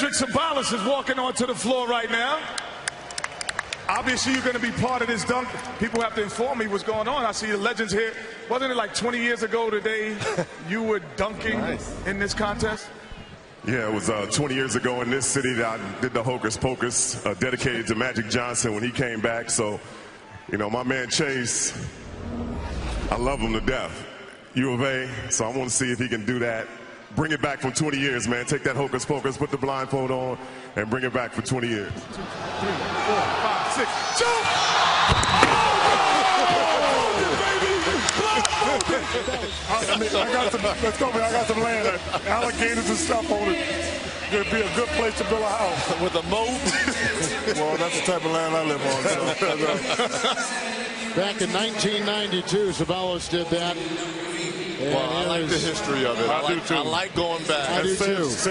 Patrick Sabalas is walking onto the floor right now. Obviously, you're going to be part of this dunk. People have to inform me what's going on. I see the legends here. Wasn't it like 20 years ago today you were dunking in this contest? Yeah, it was 20 years ago in this city that I did the Hocus Pocus dedicated to Magic Johnson when he came back. So, you know, my man Chase, I love him to death. U of A, so I want to see if he can do that. Bring it back from 20 years, man. Take that Hocus Pocus, put the blindfold on, and bring it back for 20 years. 1, 2, 3, 4, 5, 6, jump! Oh, baby! I mean, I got some land, alligators and stuff on it. It'd be a good place to build a house. With a moat? Well, that's the type of land I live on. So. Back in 1992, Ceballos did that. Well, I like the history of it. I do, too. I like going back. I do, too.